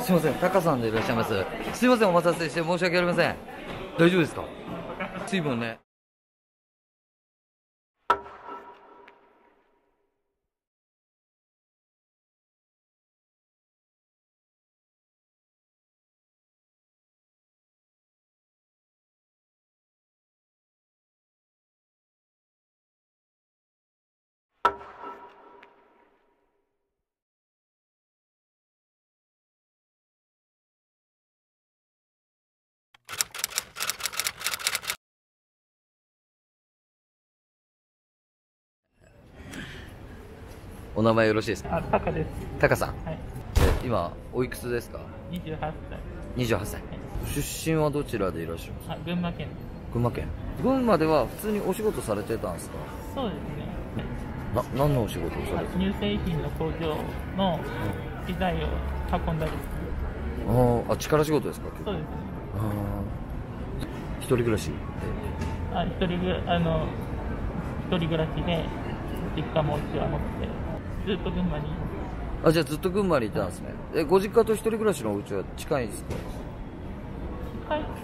すいません、タカさんでいらっしゃいます。すいません、お待たせして申し訳ありません。大丈夫ですか？水分ね。お名前よろしいですか？タカです。タカさん。はい。今おいくつですか？28歳。28歳。出身はどちらでいらっしゃいますか？あ、群馬県。群馬県。群馬では普通にお仕事されてたんですか？そうですね。何のお仕事をされてた？乳製品の工場の機材を運んだり。あ、力仕事ですか？そうですね。一人暮らし？一人暮らしで実家もうちは持って。ずっと群馬に。あ、じゃあずっと群馬にいたんですね。ご実家と一人暮らしのお家は近いんですか？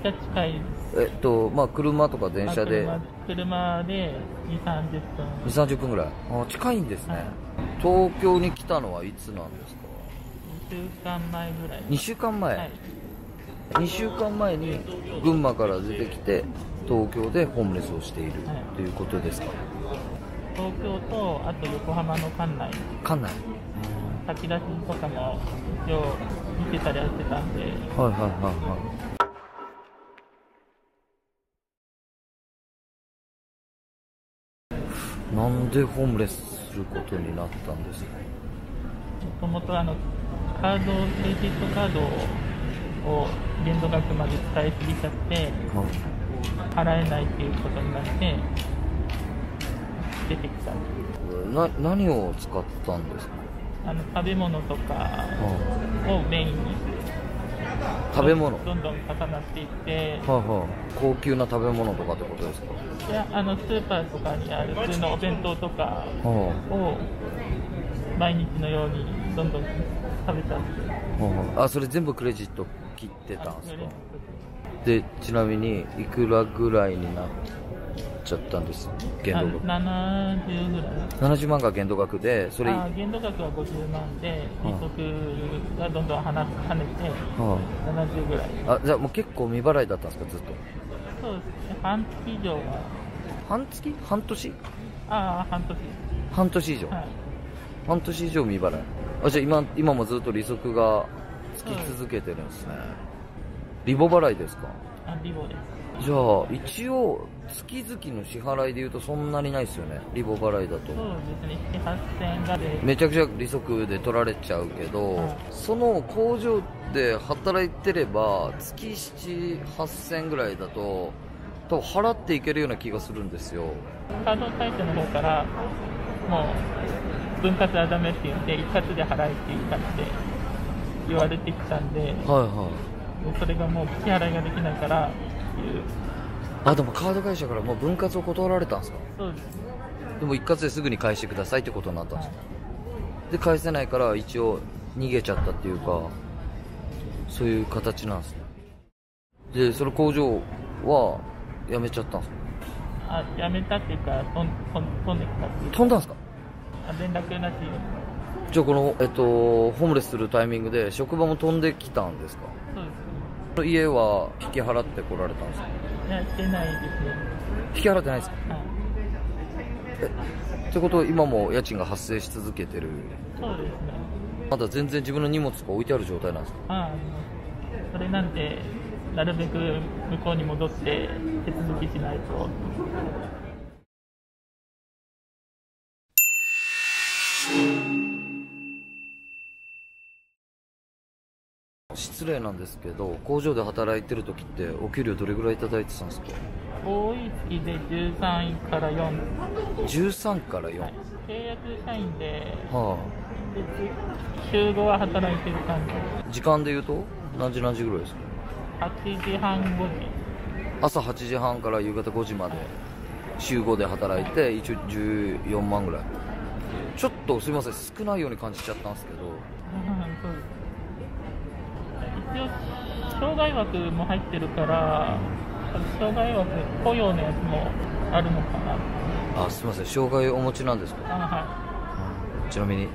近いです。まあ車とか電車で。車で2、30分。2、30分ぐらい。あ、近いんですね。はい、東京に来たのはいつなんですか？2週間前ぐらい。2週間前。はい、2週間前に群馬から出てきて東京でホームレスをしているということですか？はい、東京とあと横浜の管内炊き出しとかも一応見てたりはしてたんで。はいはいはいはい。なんでホームレスすることになったんですか？もともとクレジットカードを限度額まで使いすぎちゃって、はい、払えないっていうことになって。出てきた。何を使ったんですか？食べ物とかをメインに。食べ物どんどん重なっていって、高級な食べ物とかってことですか？いや、スーパーとかにある普通のお弁当とかを毎日のようにどんどん食べたんです。あ、それ全部クレジット切ってたんですか？で、ちなみにいくらぐらいになってちゃったんです。限度額。70ぐらい。70万が限度額で、それ。限度額は50万で、利息がどんどん跳ねて、70ぐらい。あ、じゃあもう結構未払いだったんですか、ずっと。そうですね。半月以上は。半月？半年？半年。半年以上。はい、半年以上未払い。あ、じゃあ今もずっと利息がつき続けてるんですね。リボ払いですか？リボです。じゃあ一応月々の支払いでいうとそんなにないですよね、リボ払いだと。そうですね、7、8,000円がでめちゃくちゃ利息で取られちゃうけど、その工場で働いてれば月7、8,000円ぐらいだと多分払っていけるような気がするんですよ。カード会社の方からもう分割はダメって言って一括で払えっていう感じで言われてきたんで、それがもう支払いができないから。あ、でもカード会社からもう分割を断られたんですか？そうです。でも一括ですぐに返してくださいってことになったんですか？で、返せないから一応逃げちゃったっていうか、そういう形なんですね。で、その工場は辞めちゃったんですか？あ、辞めたっていうか、飛んできたっていう。飛んだんですか？連絡なし。じゃあこの、ホームレスするタイミングで職場も飛んできたんですか？そうです。家は引き払ってこられたんですか？いや、してないですね。引き払ってないですか？はい。ってことは今も家賃が発生し続けてる。そうですね。まだ全然自分の荷物が置いてある状態なんですか？はい。それなんでなるべく向こうに戻って手続きしないと。失礼なんですけど、工場で働いてる時ってお給料どれぐらいいただいてたんですか？多い月で13から4。13から4。はい、契約社員で、週5は働いてる感じ。時間でいうと何時ぐらいですか？8時半、5時。朝8時半から夕方5時まで。週5で働いて、一応14万ぐらい。ちょっとすみません、少ないように感じちゃったんですけど。一応障害枠も入ってるから、障害枠雇用のやつもあるのかな。あ、すみません、障害お持ちなんですか。はい。ちなみに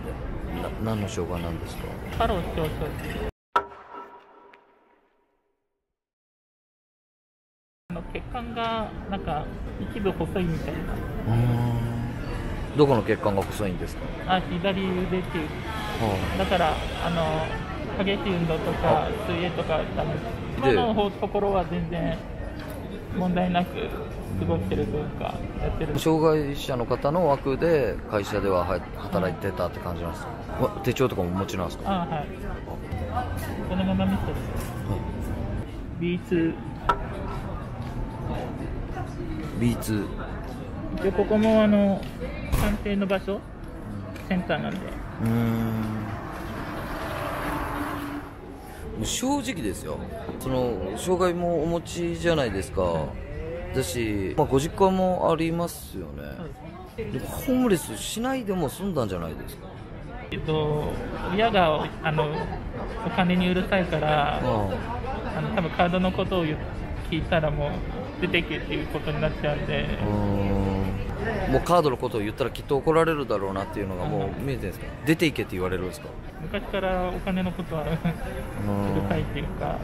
何の障害なんですか。過労症状。血管がなんか一部細いみたいな。どこの血管が細いんですか。あ、左腕っていう。だから激しい運動とか水泳とかダメ。今のところは全然問題なく過ごしてるというか、やってる。障害者の方の枠で会社では働いてたって感じなんですか。手帳とかもお持ちなんですか。あ、はい。このまま見せて。B2。B2。一応ここも鑑定の場所、センターなんで。正直ですよ。障害もお持ちじゃないですか。だし、ご実家もありますよね。ホームレスしないでも済んだんじゃないですか。親がお金にうるさいから、多分カードのことを聞いたらもう。出てけっていうことになっちゃうんで、もうカードのことを言ったらきっと怒られるだろうなっていうのがもう見えてるんですか。出ていけって言われるんですか。昔からお金のことはうるさいっていうか、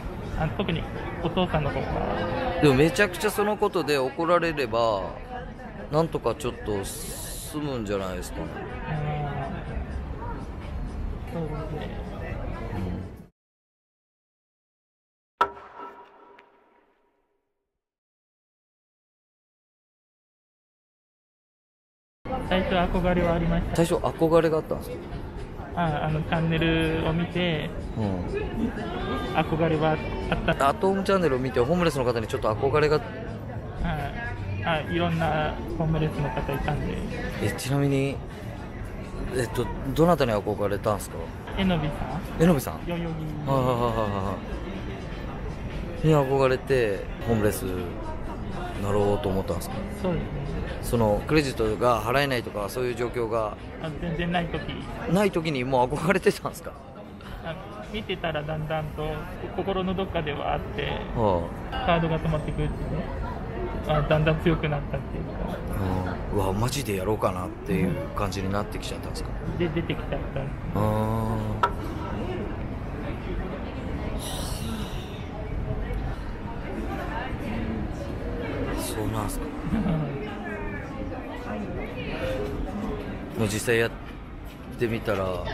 特にお父さんの方が。でもめちゃくちゃそのことで怒られればなんとかちょっと済むんじゃないですかね。そうですね。最初憧れはありました。最初憧れがあったんですか。チャンネルを見て、憧れはあった。アットホームチャンネルを見てホームレスの方にちょっと憧れが。いろんなホームレスの方いたんで。ちなみにどなたに憧れたんですか。えのびさん。代々木。に憧れてホームレスなろうと思ったんですか。そうですね。クレジットが払えないとかそういう状況が全然ない時にもう憧れてたんですか。見てたらだんだんと心のどっかではあって、カードが止まってくるっていうね、だんだん強くなったっていうか、うわマジでやろうかなっていう感じになってきちゃったんですか。で出てきちゃったんです。そうなんですか。もう実際やってみたらき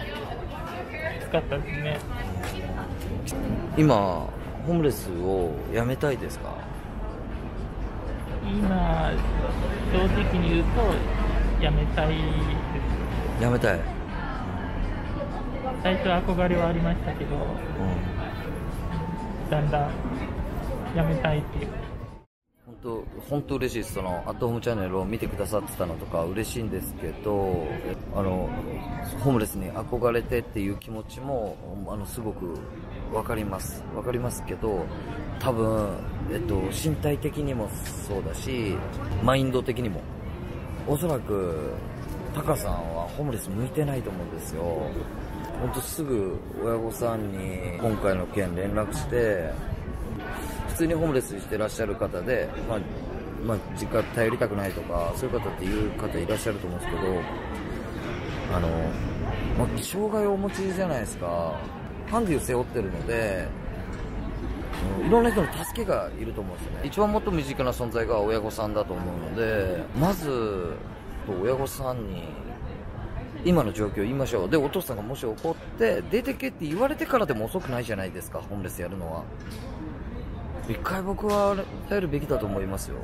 つかったですね。今ホームレスをやめたいですか。今正直に言うとやめたいです。やめたい。最初憧れはありましたけど、だんだんやめたいっていう。本当嬉しいです。アットホームチャンネルを見てくださってたのとか嬉しいんですけど、ホームレスに憧れてっていう気持ちもすごく分かりますけど、多分、身体的にもそうだしマインド的にもおそらくタカさんはホームレス向いてないと思うんですよ。本当すぐ親御さんに今回の件連絡して、普通にホームレスしてらっしゃる方で、実家頼りたくないとかそういう方っていう方いらっしゃると思うんですけど、障害をお持ちじゃないですか。ハンディを背負ってるので、いろんな人の助けがいると思うんですよね。一番もっと身近な存在が親御さんだと思うので、まず親御さんに今の状況を言いましょう。でお父さんがもし怒って出てけって言われてからでも遅くないじゃないですか。ホームレスやるのは一回僕は頼るべきだと思いますよ。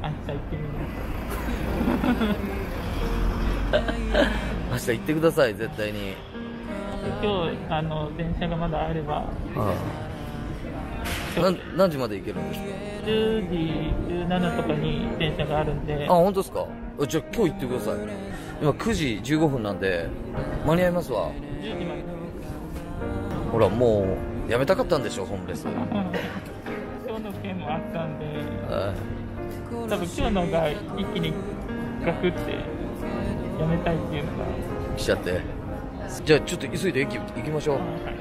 明日行ってください、絶対に。今日電車がまだあれば。何時まで行けるんですか。10時17とかに電車があるんで。本当ですか。じゃあ今日行ってください。今9時15分なんで間に合いますわ。10時まで。ほらもうやめたかったんでしょ、ホームレス。今日の件もあったんで。多分今日のが一気にガクってやめたいっていうのが来ちゃって、じゃあちょっと急いで駅行きましょう、はい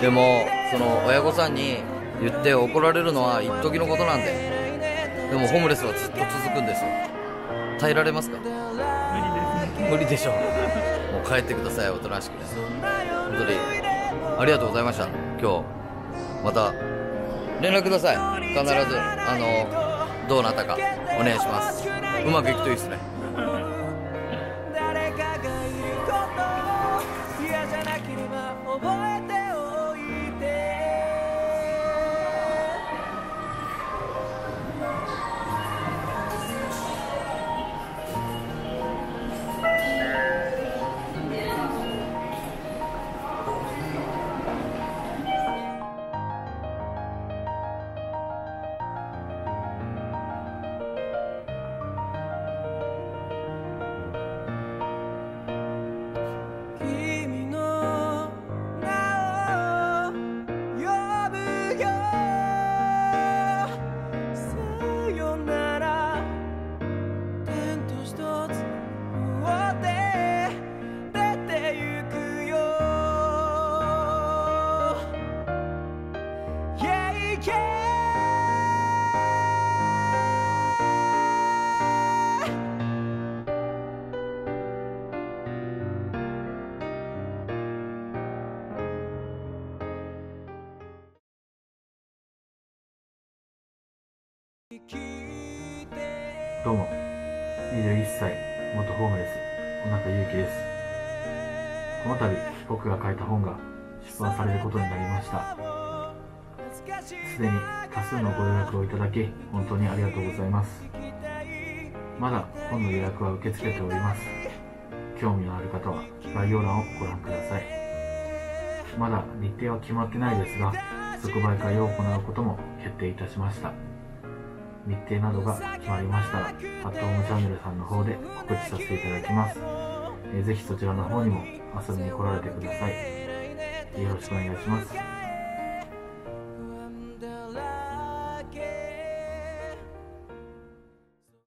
でもその親御さんに言って怒られるのは一時のことなんで、でもホームレスはずっと続くんですよ。耐えられますか？無理でしょうもう帰ってください、おとなしくね。本当にありがとうございました。今日また連絡ください。必ずどうなったかお願いします。うまくいくといいですね。どうも、21歳、元ホームレス、尾中祐樹です。この度、僕が書いた本が出版されることになりました。すでに多数のご予約をいただき、本当にありがとうございます。まだ本の予約は受け付けております。興味のある方は概要欄をご覧ください。まだ日程は決まってないですが、即売会を行うことも決定いたしました。日程などが決まりましたら、アットホームチャンネルさんの方で告知させていただきます。ぜひそちらの方にも遊びに来られてください。よろしくお願いします。